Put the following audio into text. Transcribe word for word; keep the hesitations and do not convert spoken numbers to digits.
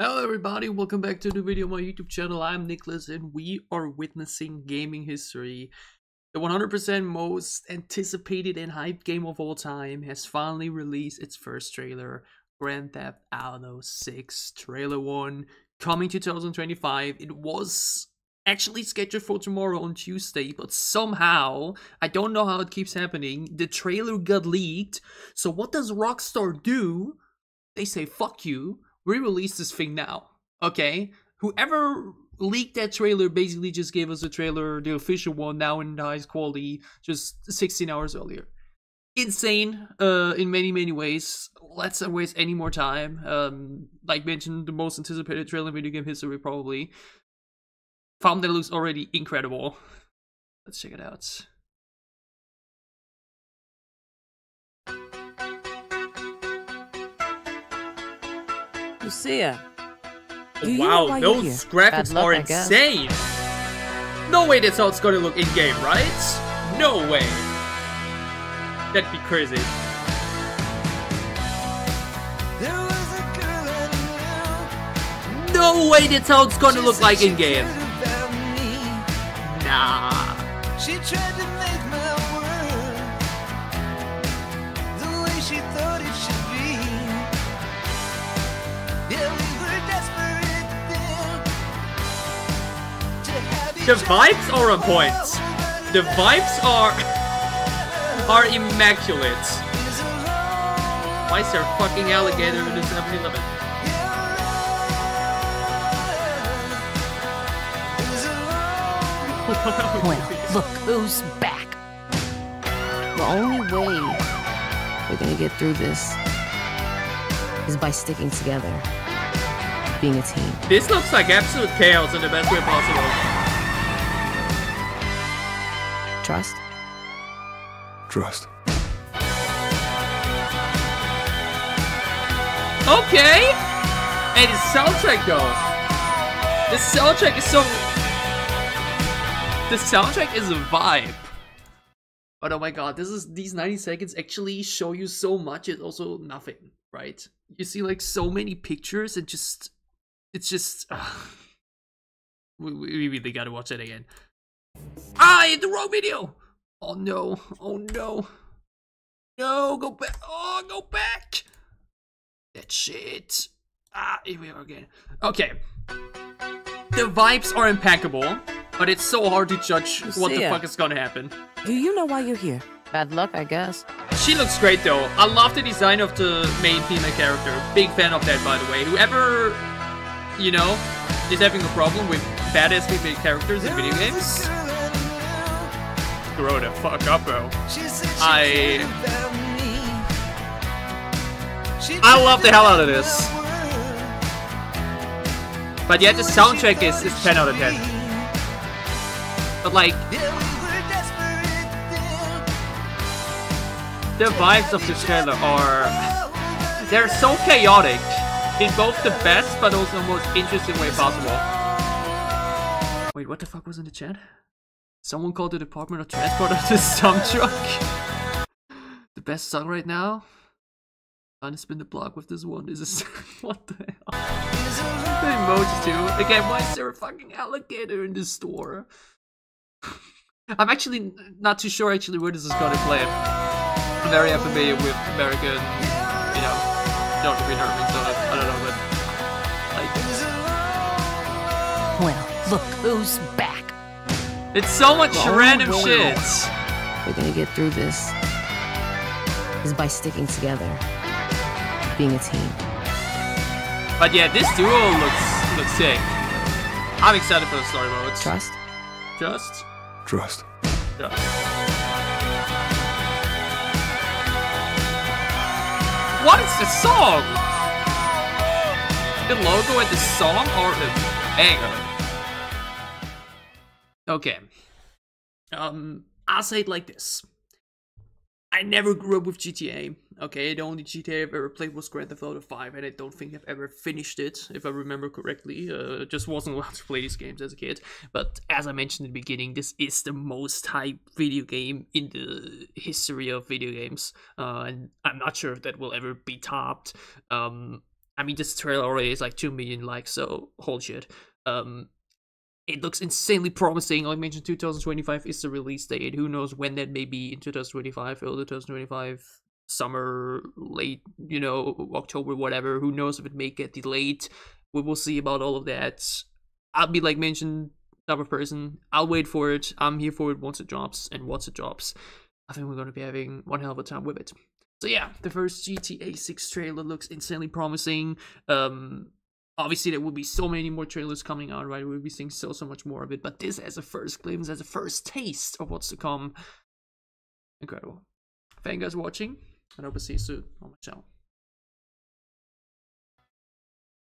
Hello everybody, welcome back to the video on my YouTube channel. I'm Nicholas and we are witnessing gaming history. The one hundred percent most anticipated and hyped game of all time has finally released its first trailer, Grand Theft Auto six Trailer one, coming two thousand twenty-five. It was actually scheduled for tomorrow on Tuesday, but somehow, I don't know how it keeps happening, the trailer got leaked. So what does Rockstar do? They say, fuck you. We release this thing now, okay? Whoever leaked that trailer basically just gave us a trailer, the official one, now in the highest quality, just sixteen hours earlier. Insane, uh, in many, many ways. Let's not waste any more time. Um, like mentioned, the most anticipated trailer in video game history, probably. Found that it looks already incredible. Let's check it out. Lucia, wow, those graphics are insane! No way that's how it's gonna look in-game, right? No way! That'd be crazy. No way that's how it's gonna look like in-game! Nah. She tried to make my world the way she thought it should be. The vibes are on point. The vibes are are immaculate. Why is there a fucking alligator in this seven eleven? Well, look who's back. The only way we're gonna get through this is by sticking together, being a team. This looks like absolute chaos in the best way possible. Trust. Trust. Okay! And the soundtrack though. The soundtrack is so... The soundtrack is a vibe. But oh my god, this is these ninety seconds actually show you so much. It's also nothing, right? You see like so many pictures and just... It's just... Uh, we, we really gotta watch it again. Ah, I hit the wrong video! Oh no, oh no. No, go back, oh, go back! That shit. Ah, here we are again. Okay. The vibes are impeccable, but it's so hard to judge what the fuck is gonna happen. Do you know why you're here? Bad luck, I guess. She looks great though. I love the design of the main female character. Big fan of that, by the way. Whoever, you know, is having a problem with badass female characters in video games, grow the fuck up, bro. I... I love the hell out of this. But yeah, the soundtrack is, is ten out of ten. But like... The vibes of this trailer are... They're so chaotic. In both the best, but also the most interesting way possible. Wait, what the fuck was in the chat? Someone called the Department of Transport of this dump truck. The best song right now? Trying to spin the block with this one. Is this what the hell? The emojis too. Again, why is there a fucking alligator in this store? I'm actually not too sure actually where this is gonna play. I'm very unfamiliar with American, you know, don't be nervous, so I don't know, but like. Well. Look who's back! It's so much well, random we're shit! We're gonna get through this is by sticking together, being a team. But yeah, this duo looks looks sick. I'm excited for the story mode. Trust? Trust? Trust. Trust. What is the song? The logo and the song are a banger. Okay, um, I'll say it like this. I never grew up with G T A, okay? The only G T A I've ever played was Grand Theft Auto five, and I don't think I've ever finished it, if I remember correctly. Uh, just wasn't allowed to play these games as a kid. But as I mentioned in the beginning, this is the most hyped video game in the history of video games. Uh, and I'm not sure if that will ever be topped. Um, I mean, this trailer already is like two million likes, so holy shit. Um, it looks insanely promising. Like I mentioned, two thousand twenty-five is the release date. Who knows when that may be, in two thousand twenty-five, early two thousand twenty-five, summer, late, you know, October, whatever. Who knows if it may get delayed. We will see about all of that. I'll be, like mentioned, type of person. I'll wait for it. I'm here for it once it drops, and once it drops, I think we're going to be having one hell of a time with it. So yeah, the first G T A six trailer looks insanely promising. Um, obviously, there will be so many more trailers coming out, right? We'll be seeing so, so much more of it. But this as a first glimpse, as a first taste of what's to come. Incredible. Thank you guys for watching, and I hope to see you soon on my channel.